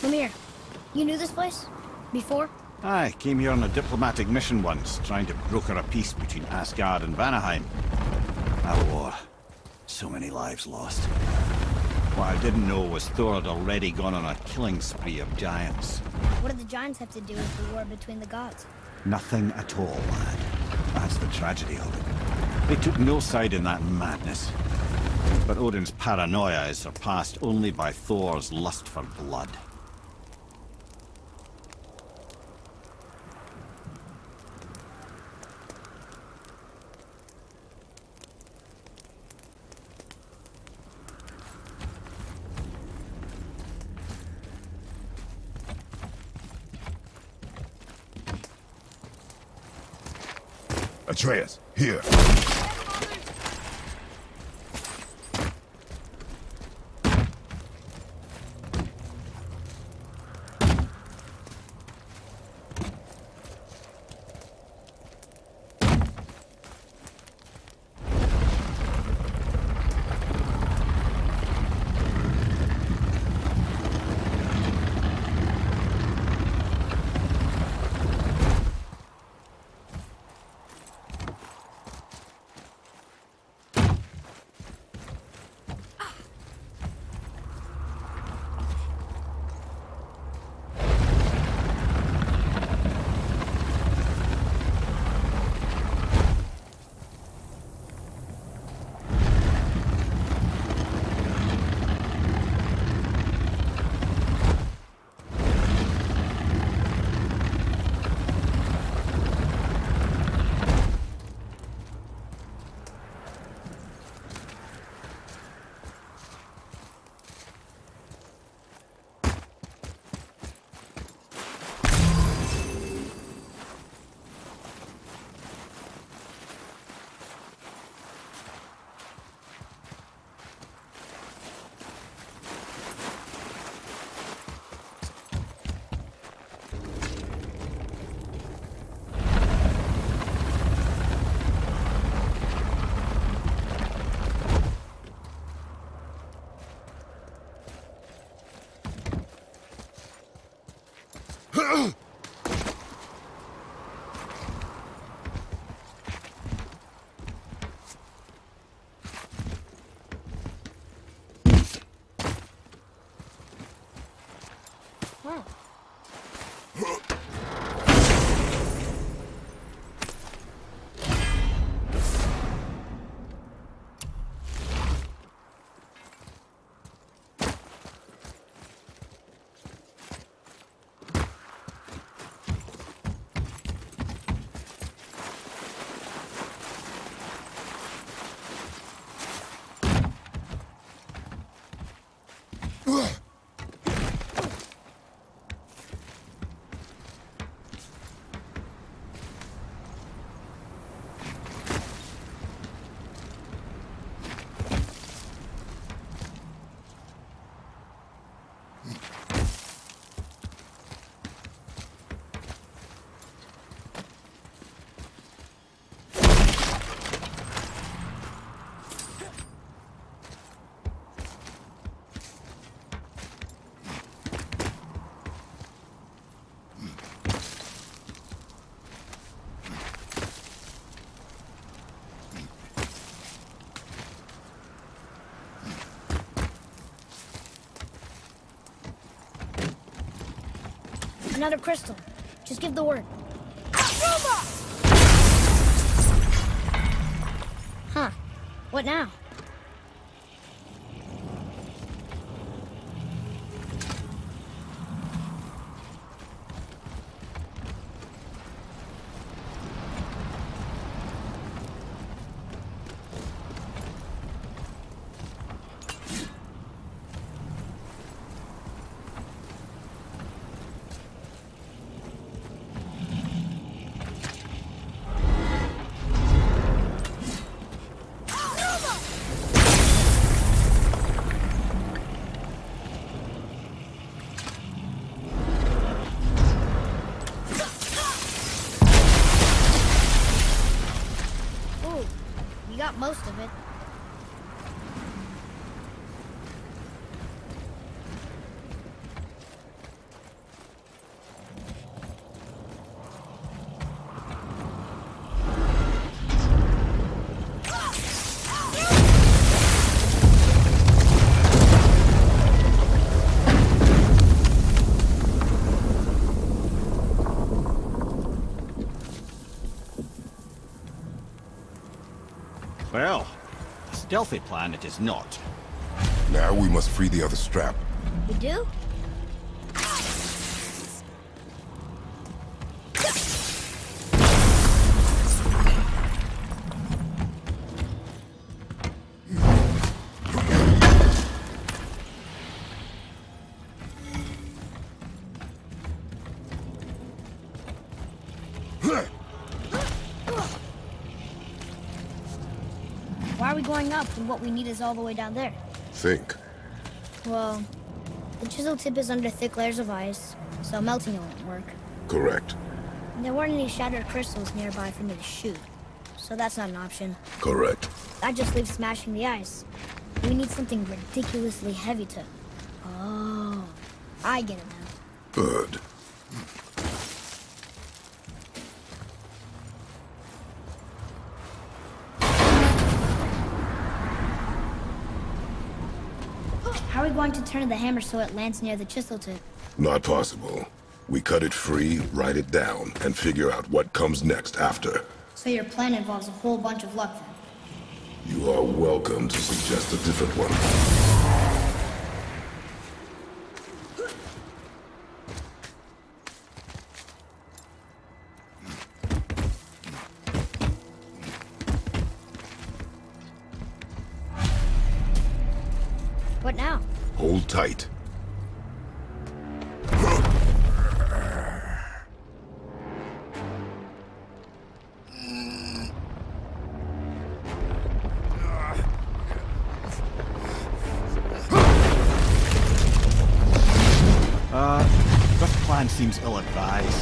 Come here. You knew this place? Before? I came here on a diplomatic mission once, trying to broker a peace between Asgard and Vanaheim. That war. So many lives lost. What I didn't know was Thor had already gone on a killing spree of giants. What do the giants have to do with the war between the gods? Nothing at all, lad. That's the tragedy of it. They took no side in that madness. But Odin's paranoia is surpassed only by Thor's lust for blood. Atreus, here. Another crystal. Just give the word. Huh. What now? Most of it. Delphi plan it is not. Now we must free the other strap. We do? Up and what we need is all the way down there. Think. Well, the chisel tip is under thick layers of ice, so melting it won't work. Correct. And there weren't any shattered crystals nearby for me to shoot, so that's not an option. Correct. That just leaves smashing the ice. We need something ridiculously heavy to... Oh, I get it now. Good. Going to turn the hammer so it lands near the chisel tip. Not possible. We cut it free, write it down, and figure out what comes next after. So your plan involves a whole bunch of luck then? You are welcome to suggest a different one. Tight. This plan seems ill-advised.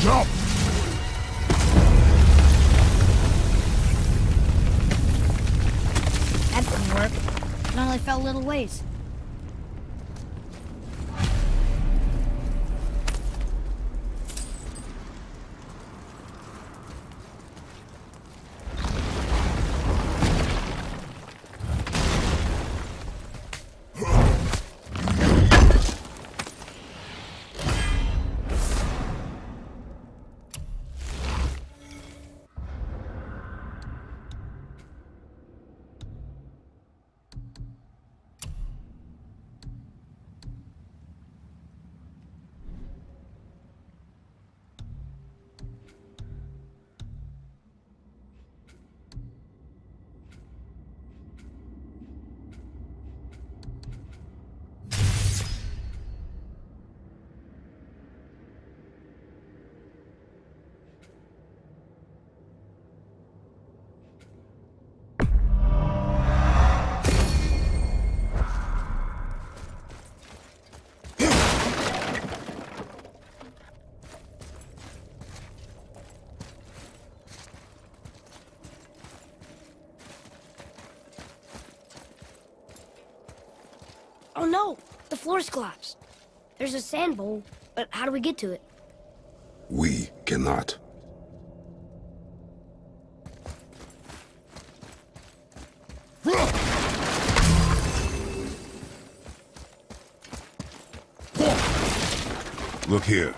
Jump! It only fell little ways. Oh no! The floor's collapsed. There's a sand bowl, but how do we get to it? We cannot. Look here.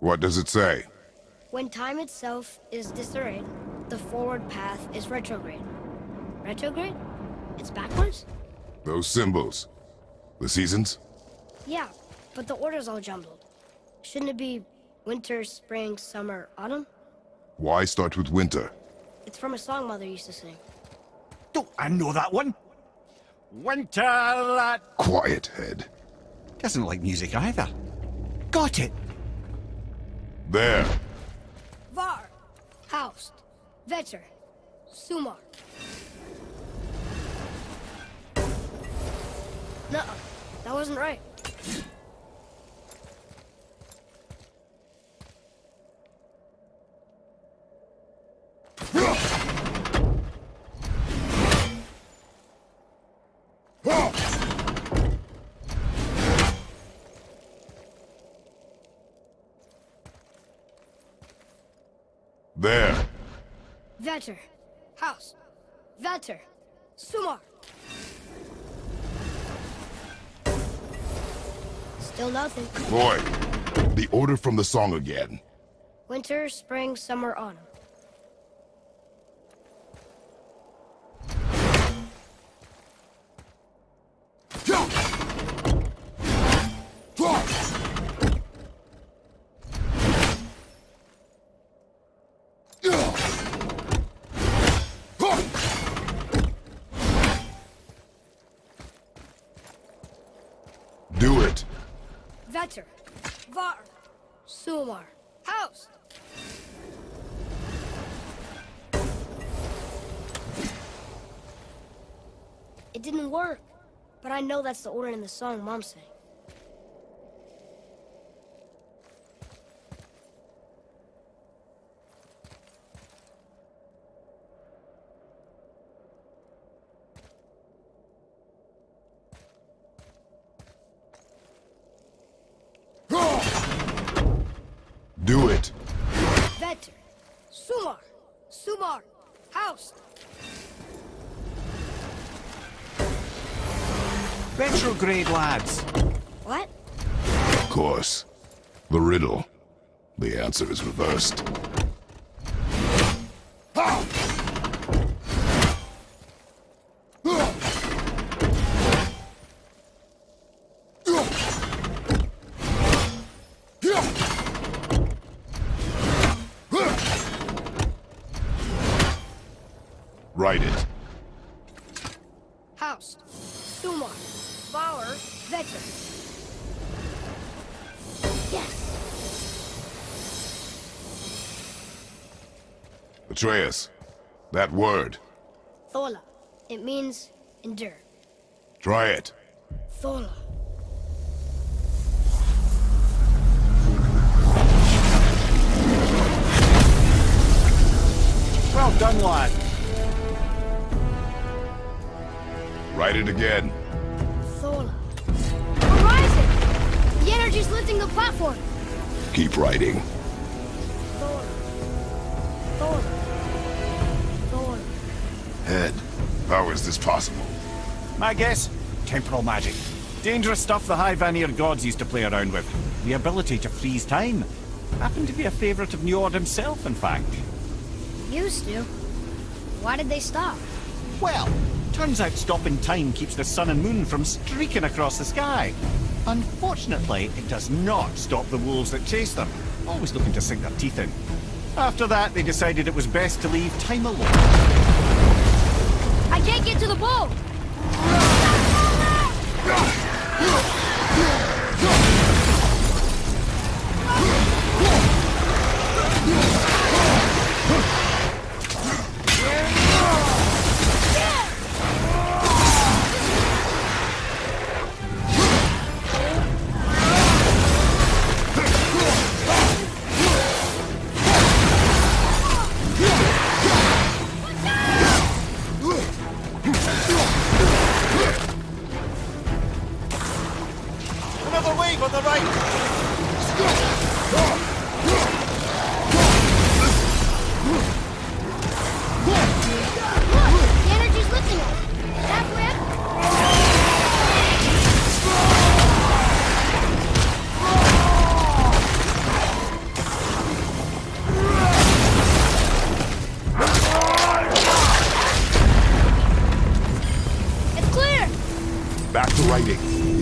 What does it say? When time itself is disarrayed, the forward path is retrograde. Retrograde? It's backwards? Those symbols. The seasons? Yeah, but the order's all jumbled. Shouldn't it be winter, spring, summer, autumn? Why start with winter? It's from a song Mother used to sing. Don't I know that one? Winter that... Quiet, Head. Doesn't like music either. Got it! There. Var, Haust, Vetter, Sumar. No, that wasn't right. There. Vetter. House. Vetter. Sumar! Still nothing. Boy, the order from the song again. Winter, spring, summer, autumn. Vetter, Var, Sumar, House. It didn't work, but I know that's the order in the song Mom sang. Do it. Vetter, Sumar, Sumar, House. Retrograde, lads. What? Of course. The riddle. The answer is reversed. Write it. House, Sumar, Bauer, Vetter. Yes. Atreus, that word. Thola. It means endure. Try it. Thola. Well done, lad. Write it again. Thola. Horizon! The energy's lifting the platform. Keep writing. Thola. Thola. Thola. Head. How is this possible? My guess? Temporal magic. Dangerous stuff the high Vanir gods used to play around with. The ability to freeze time. Happened to be a favorite of Njord himself, in fact. Used to? Why did they stop? Well, turns out stopping time keeps the sun and moon from streaking across the sky. Unfortunately, it does not stop the wolves that chase them, always looking to sink their teeth in. After that, they decided it was best to leave time alone. I can't get to the boat!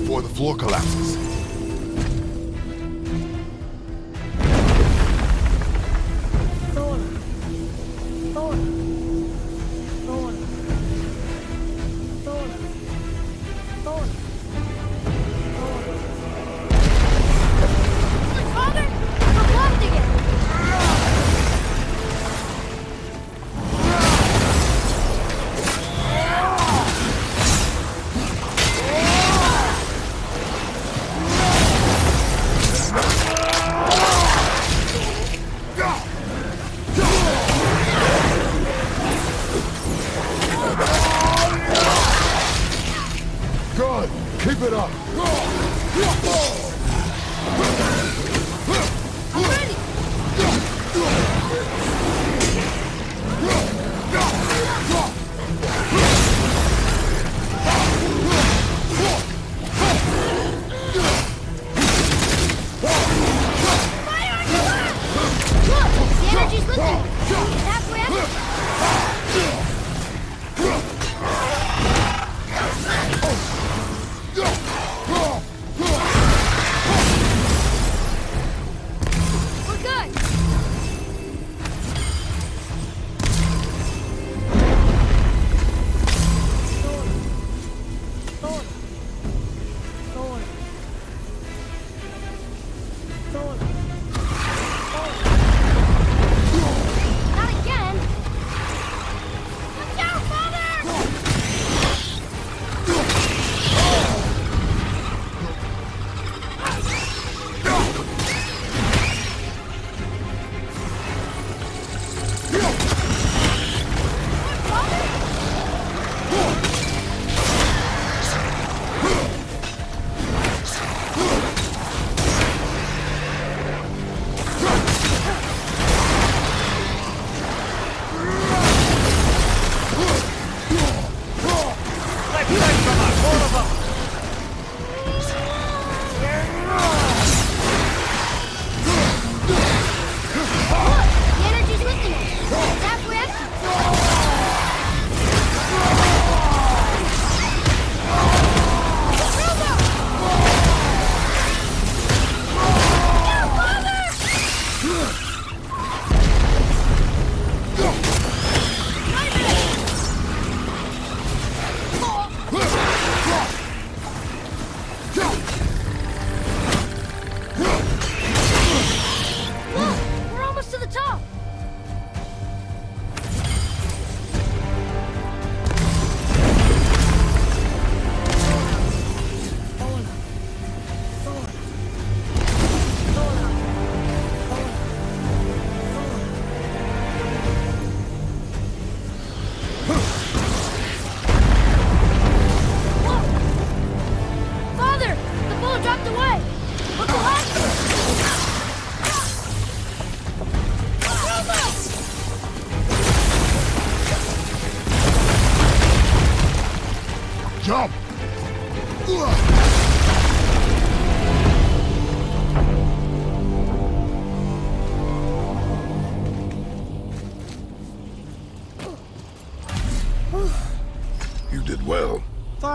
Before the floor collapses.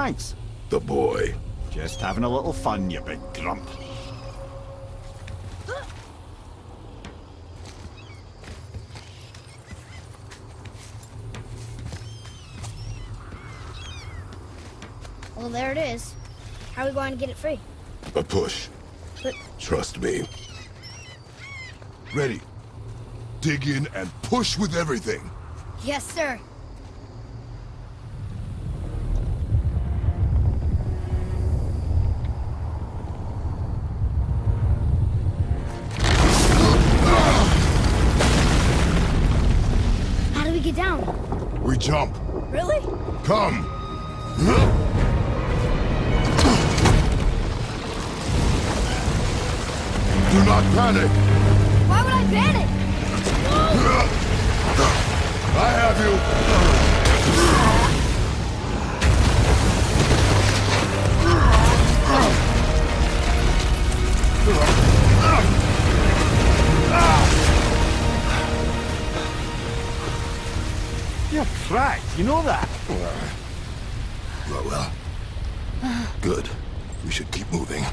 thanks. The boy. Just having a little fun, you big grump. Well, there it is. How are we going to get it free? A push. But... trust me. Ready. Dig in and push with everything. Yes, sir. How do we get down? We jump. Really? Come. Do not panic! Why would I panic? Whoa. I have you! You're cracked, you know that? Well. Good. We should keep moving.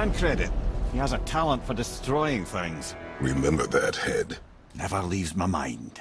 Man credit. He has a talent for destroying things. Remember that, Head. Never leaves my mind.